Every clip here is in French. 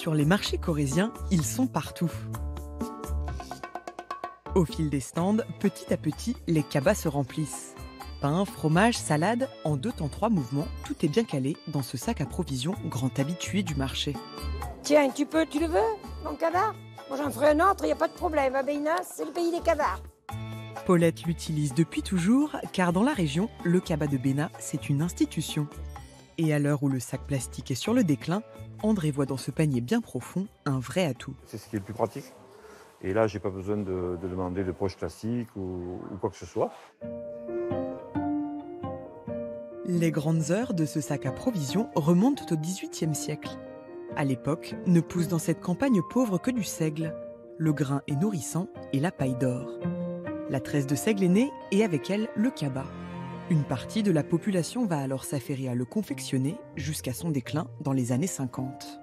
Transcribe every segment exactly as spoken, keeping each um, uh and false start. sur les marchés corréziens, ils sont partout. Au fil des stands, petit à petit, les cabas se remplissent. Pain, fromage, salade, en deux temps trois mouvements, tout est bien calé dans ce sac à provisions grand habitué du marché. Tiens, tu peux, tu le veux, mon cabas? Moi j'en ferai un autre, il n'y a pas de problème. À Béna, c'est le pays des cabas. Paulette l'utilise depuis toujours, car dans la région, le cabas de Béna, c'est une institution. Et à l'heure où le sac plastique est sur le déclin, André voit dans ce panier bien profond un vrai atout. C'est ce qui est le plus pratique. Et là, je n'ai pas besoin de, de demander de poche plastique ou, ou quoi que ce soit. Les grandes heures de ce sac à provisions remontent au dix-huitième siècle. À l'époque, ne pousse dans cette campagne pauvre que du seigle. Le grain est nourrissant et la paille d'or. La tresse de seigle est née et avec elle, le cabas. Une partie de la population va alors s'affairer à le confectionner jusqu'à son déclin dans les années cinquante.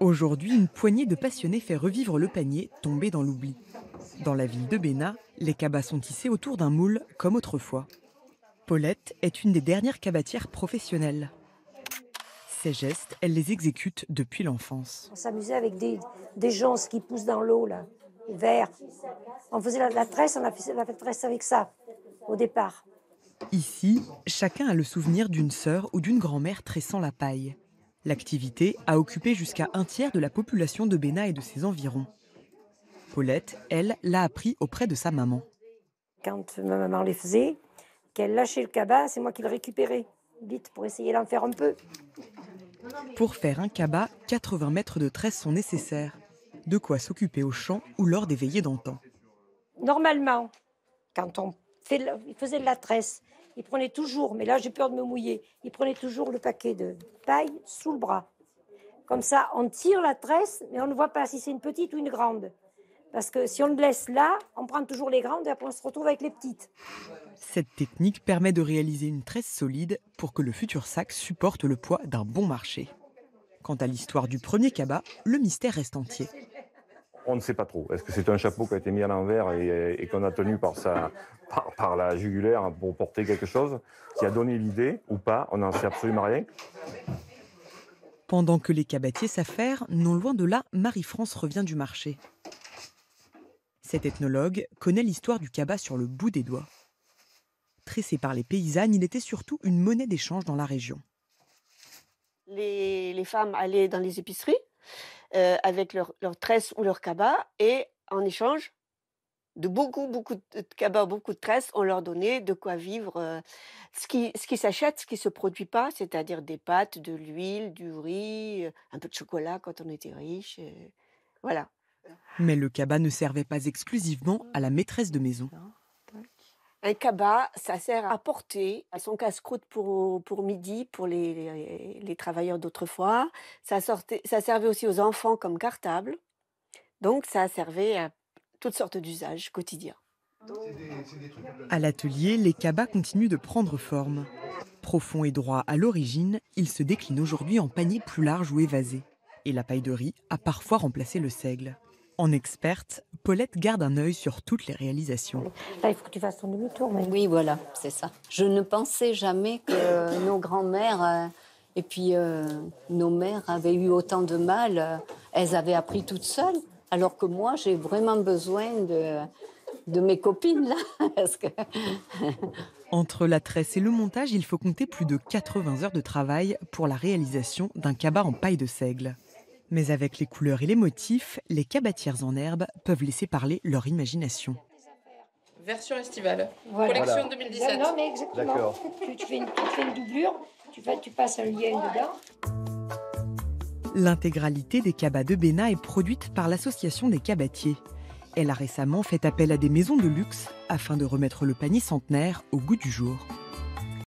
Aujourd'hui, une poignée de passionnés fait revivre le panier tombé dans l'oubli. Dans la ville de Béna, les cabas sont tissés autour d'un moule comme autrefois. Paulette est une des dernières cabatières professionnelles. Ces gestes, elle les exécute depuis l'enfance. On s'amusait avec des, des jonces qui poussent dans l'eau, là, verts. On faisait la, la tresse, on a fait la tresse avec ça, au départ. Ici, chacun a le souvenir d'une sœur ou d'une grand-mère tressant la paille. L'activité a occupé jusqu'à un tiers de la population de Béna et de ses environs. Paulette, elle, l'a appris auprès de sa maman. Quand ma maman les faisait, qu'elle lâchait le cabas, c'est moi qui le récupérais, vite, pour essayer d'en faire un peu. Pour faire un cabas, quatre-vingts mètres de tresse sont nécessaires. De quoi s'occuper au champ ou lors des veillées d'antan. Normalement, quand on fait, il faisait de la tresse, il prenait toujours, mais là j'ai peur de me mouiller, il prenait toujours le paquet de paille sous le bras. Comme ça, on tire la tresse, mais on ne voit pas si c'est une petite ou une grande. Parce que si on le laisse là, on prend toujours les grandes et après on se retrouve avec les petites. Cette technique permet de réaliser une tresse solide pour que le futur sac supporte le poids d'un bon marché. Quant à l'histoire du premier cabas, le mystère reste entier. On ne sait pas trop. Est-ce que c'est un chapeau qui a été mis à l'envers et, et qu'on a tenu par, sa, par, par la jugulaire pour porter quelque chose qui a donné l'idée ou pas? On n'en sait absolument rien. Pendant que les cabatiers s'affairent, non loin de là, Marie-France revient du marché. Cet ethnologue connaît l'histoire du cabas sur le bout des doigts. Tressé par les paysannes, il était surtout une monnaie d'échange dans la région. Les, les femmes allaient dans les épiceries euh, avec leur, leur tresse ou leur cabas et en échange de beaucoup, beaucoup de cabas, beaucoup de tresses, on leur donnait de quoi vivre. Euh, ce qui, ce qui s'achète, ce qui ne se produit pas, c'est-à-dire des pâtes, de l'huile, du riz, un peu de chocolat quand on était riche. Euh, voilà. Mais le cabas ne servait pas exclusivement à la maîtresse de maison. Un cabas, ça sert à porter son casse-croûte pour, pour midi, pour les, les, les travailleurs d'autrefois. Ça, ça servait aussi aux enfants comme cartable. Donc ça servait à toutes sortes d'usages quotidiens. À l'atelier, les cabas continuent de prendre forme. Profond et droit à l'origine, ils se déclinent aujourd'hui en paniers plus larges ou évasés. Et la paille de riz a parfois remplacé le seigle. En experte, Paulette garde un œil sur toutes les réalisations. Là, il faut que tu fasses ton demi-tour. Mais... Oui, voilà, c'est ça. Je ne pensais jamais que nos grands-mères et puis euh, nos mères avaient eu autant de mal. Elles avaient appris toutes seules, alors que moi, j'ai vraiment besoin de, de mes copines, là. Parce que... Entre la tresse et le montage, il faut compter plus de quatre-vingts heures de travail pour la réalisation d'un cabas en paille de seigle. Mais avec les couleurs et les motifs, les cabatières en herbe peuvent laisser parler leur imagination. Version estivale, voilà. Collection deux mille dix-sept. Non, mais exactement. Tu, tu, fais une, tu fais une doublure, tu, fais, tu passes un lien dedans. L'intégralité des cabas de Béna est produite par l'association des cabatiers. Elle a récemment fait appel à des maisons de luxe afin de remettre le panier centenaire au goût du jour.